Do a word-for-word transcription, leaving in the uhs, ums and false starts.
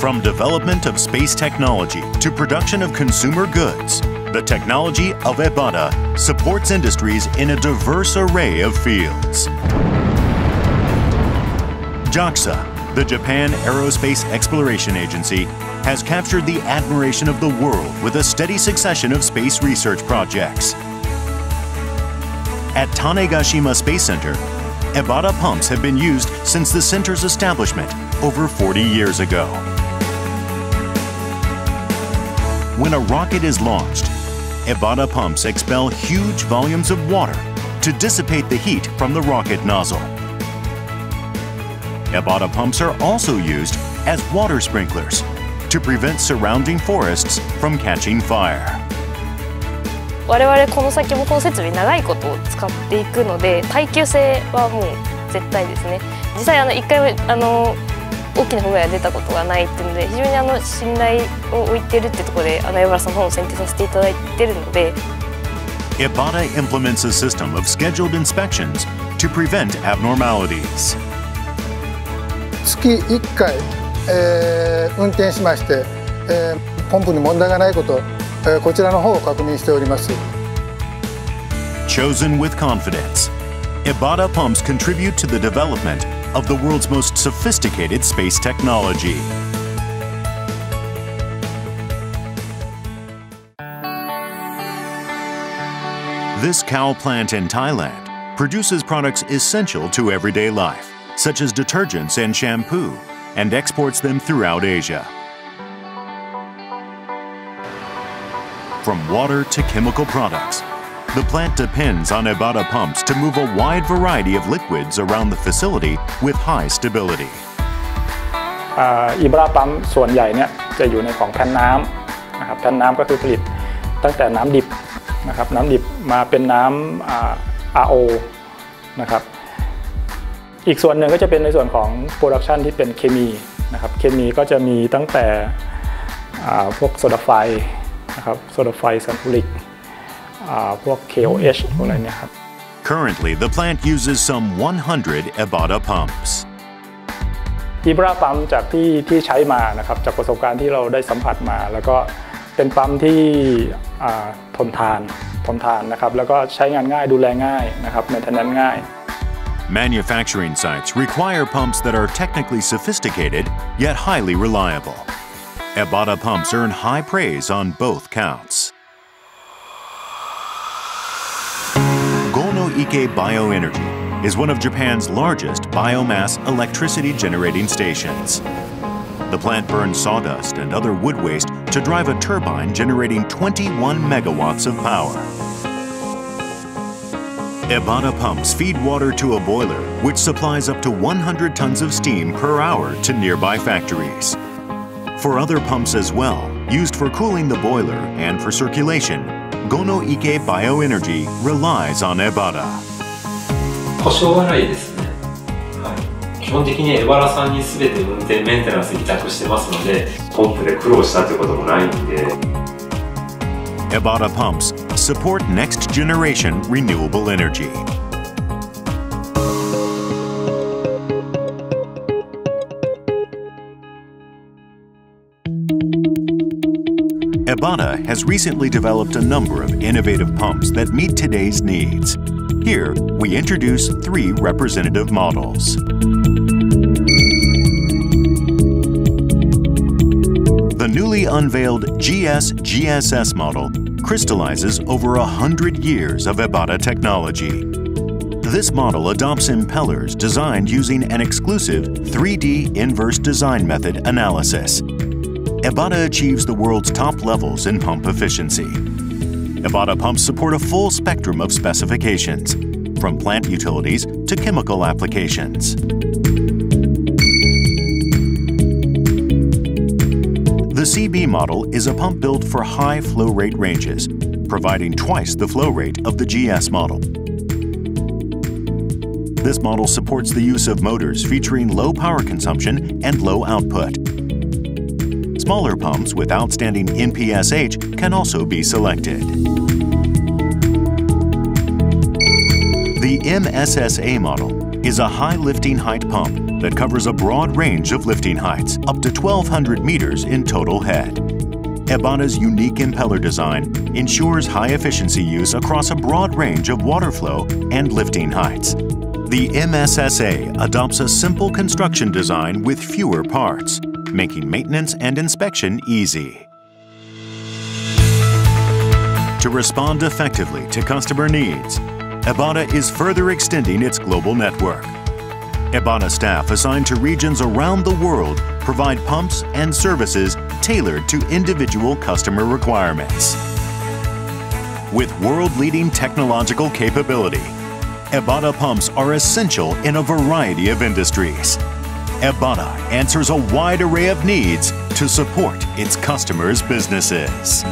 From development of space technology to production of consumer goods, the technology of Ebara supports industries in a diverse array of fields. JAXA, the Japan Aerospace Exploration Agency, has captured the admiration of the world with a steady succession of space research projects. At Tanegashima Space Center, Ebara pumps have been used since the center's establishment over forty years ago. When a rocket is launched, Ebara pumps expel huge volumes of water to dissipate the heat from the rocket nozzle. Ebara pumps are also used as water sprinklers to prevent surrounding forests from catching fire. 我々この先もこの設備長いことを使っていくので、耐久性はもう絶対ですね。実際あのいっかいもあの大きな被害が出たことがないっていうので、非常にあの信頼を置いてるってところで、あのエバラさんの方を選定させていただいてるので。Ebara implements a system of scheduled inspections to prevent abnormalities. 月いっかい、えー、運転しまして、えー、ポンプに問題がないこと。 Chosen with confidence, Ebara pumps contribute to the development of the world's most sophisticated space technology. This cow plant in Thailand produces products essential to everyday life, such as detergents and shampoo, and exports them throughout Asia. From water to chemical products, the plant depends on Ebara pumps to move a wide variety of liquids around the facility with high stability. Ebara pump ส่วนใหญ่เนี่ยจะอยู่ในของแผ่นน้ำนะครับแผ่นน้ำก็คือผลิตตั้งแต่น้ำดิบนะครับน้ำดิบมาเป็นน้ำ อาร์ โอ นะครับอีกส่วนหนึ่งก็จะเป็นในส่วนของโปรดักชันที่เป็นเคมีนะครับเคมีก็จะมีตั้งแต่พวกโซดาไฟ Currently, the plant uses some one hundred Ebara pumps. Ebara pump จากที่ที่ใช้มานะครับจากประสบการณ์ที่เราได้สัมผัสมาแล้วก็เป็นปั๊มที่ทนทานทนทานนะครับแล้วก็ใช้งานง่ายดูแลง่ายนะครับ maintenance ง่าย Manufacturing sites require pumps that are technically sophisticated yet highly reliable. Ebara pumps earn high praise on both counts. Gonoike Bioenergy is one of Japan's largest biomass electricity generating stations. The plant burns sawdust and other wood waste to drive a turbine generating twenty-one megawatts of power. Ebara pumps feed water to a boiler which supplies up to one hundred tons of steam per hour to nearby factories. For other pumps as well, used for cooling the boiler and for circulation, Gonoike Bioenergy relies on Ebara. 保証はないですね。はい。基本的にエバラさんにすべて運転メンテナンス委託してますので、ポンプで苦労したということもないんで。Ebara pumps support next generation renewable energy. Ebara has recently developed a number of innovative pumps that meet today's needs. Here, we introduce three representative models. The newly unveiled G S G S S model crystallizes over a hundred years of Ebara technology. This model adopts impellers designed using an exclusive three D inverse design method analysis. Ebara achieves the world's top levels in pump efficiency. Ebara pumps support a full spectrum of specifications, from plant utilities to chemical applications. The C B model is a pump built for high flow rate ranges, providing twice the flow rate of the G S model. This model supports the use of motors featuring low power consumption and low output. Smaller pumps with outstanding N P S H can also be selected. The M S S A model is a high lifting height pump that covers a broad range of lifting heights, up to twelve hundred meters in total head. Ebara's unique impeller design ensures high efficiency use across a broad range of water flow and lifting heights. The M S S A adopts a simple construction design with fewer parts, making maintenance and inspection easy. To respond effectively to customer needs, Ebara is further extending its global network. Ebara staff assigned to regions around the world provide pumps and services tailored to individual customer requirements. With world-leading technological capability, Ebara pumps are essential in a variety of industries. Ebara answers a wide array of needs to support its customers' businesses.